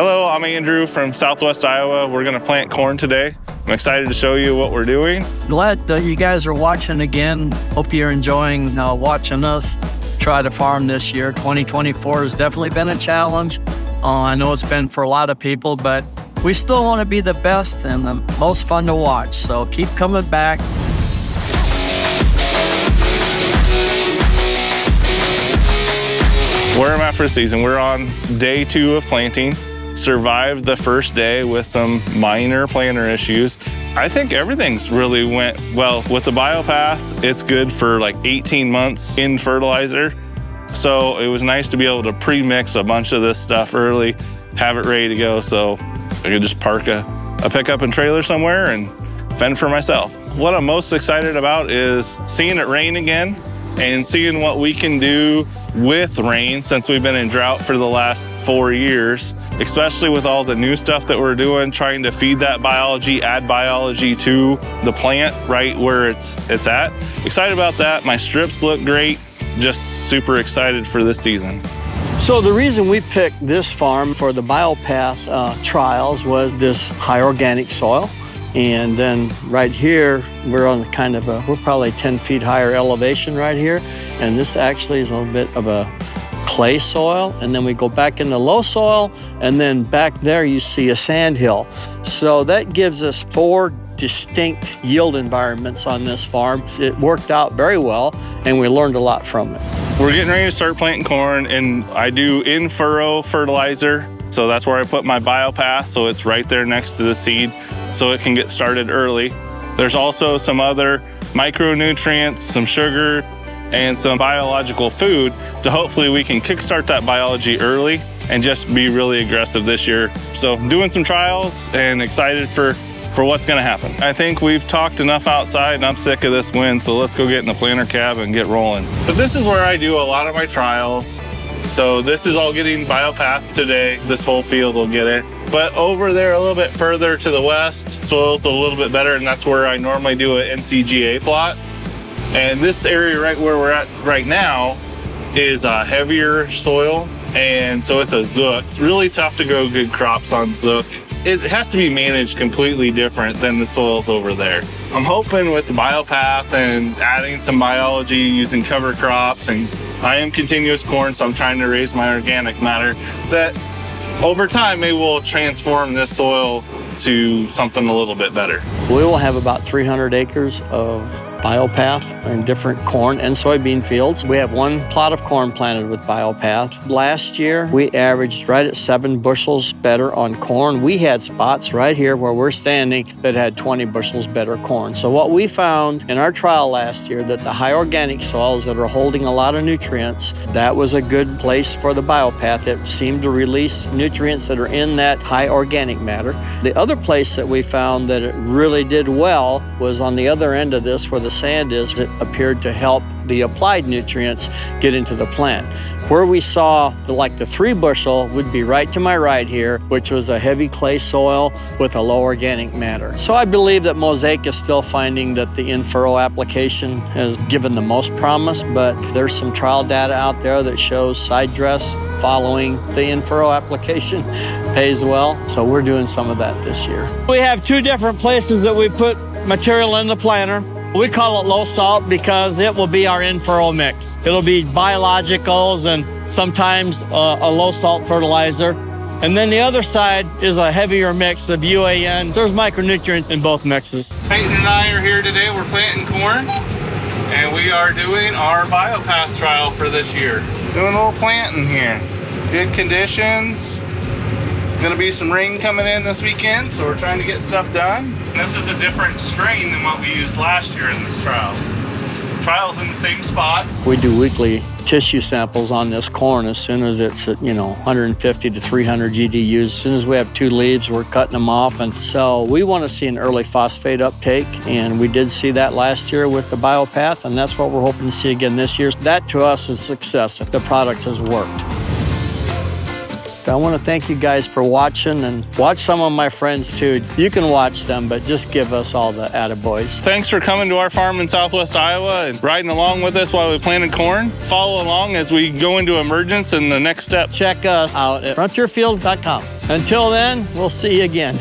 Hello, I'm Andrew from Southwest Iowa. We're gonna plant corn today. I'm excited to show you what we're doing. Glad that you guys are watching again. Hope you're enjoying watching us try to farm this year. 2024 has definitely been a challenge. I know it's been for a lot of people, but we still wanna be the best and the most fun to watch. So keep coming back. Where I'm at for the season, we're on day 2 of planting. Survived the first day with some minor planter issues. I think everything's really went well. With the BioPath, it's good for like 18 months in fertilizer. So it was nice to be able to pre-mix a bunch of this stuff early, have it ready to go so I could just park a pickup and trailer somewhere and fend for myself. What I'm most excited about is seeing it rain again and seeing what we can do with rain since we've been in drought for the last 4 years, especially with all the new stuff that we're doing, trying to feed that biology, add biology to the plant right where it's at. Excited about that. My strips look great. Just super excited for this season. So the reason we picked this farm for the BioPath trials was this high organic soil. And then right here, we're on kind of we're probably 10 feet higher elevation right here. And this actually is a little bit of a clay soil. And then we go back into low soil. And then back there, you see a sand hill. So that gives us 4 distinct yield environments on this farm. It worked out very well, and we learned a lot from it. We're getting ready to start planting corn, and I do in-furrow fertilizer. So that's where I put my BioPath, so it's right there next to the seed, so it can get started early. There's also some other micronutrients, some sugar, and some biological food to hopefully we can kickstart that biology early and just be really aggressive this year. So doing some trials and excited for what's gonna happen. I think we've talked enough outside and I'm sick of this wind, so let's go get in the planter cab and get rolling. But this is where I do a lot of my trials. So this is all getting BioPath today. This whole field will get it. But over there a little bit further to the west, soil's a little bit better, and that's where I normally do an NCGA plot. And this area right where we're at right now is a heavier soil, and so it's a zook. It's really tough to grow good crops on zook. It has to be managed completely different than the soils over there. I'm hoping with the BioPath and adding some biology using cover crops, and I am continuous corn, so I'm trying to raise my organic matter, that over time it will transform this soil to something a little bit better. We will have about 300 acres of BioPath and different corn and soybean fields. We have 1 plot of corn planted with BioPath. Last year, we averaged right at 7 bushels better on corn. We had spots right here where we're standing that had 20 bushels better corn. So what we found in our trial last year, that the high organic soils that are holding a lot of nutrients, that was a good place for the BioPath. It seemed to release nutrients that are in that high organic matter. The other place that we found that it really did well was on the other end of this, where the sand is. It appeared to help the applied nutrients get into the plant. Where we saw the 3 bushel would be right to my right here, which was a heavy clay soil with a low organic matter. So I believe that Mosaic is still finding that the in-furrow application has given the most promise, but there's some trial data out there that shows side dress following the in-furrow application pays well. So we're doing some of that this year. We have 2 different places that we put material in the planter. We call it low salt because it will be our in-furrow mix. It'll be biologicals and sometimes a low salt fertilizer. And then the other side is a heavier mix of UAN. There's micronutrients in both mixes. Peyton and I are here today. We're planting corn and we are doing our BioPath trial for this year. Doing a little planting here. Good conditions. Gonna be some rain coming in this weekend, so we're trying to get stuff done. This is a different strain than what we used last year in this trial. This trial's in the same spot. We do weekly tissue samples on this corn as soon as it's at, 150 to 300 GDUs. As soon as we have 2 leaves, we're cutting them off. And so we want to see an early phosphate uptake. And we did see that last year with the BioPath, and that's what we're hoping to see again this year. That to us is success. The product has worked. I want to thank you guys for watching, and watch some of my friends too. You can watch them, but just give us all the attaboys. Thanks for coming to our farm in Southwest Iowa and riding along with us while we planted corn. Follow along as we go into emergence and the next step. Check us out at FrontierFields.com. Until then, we'll see you again.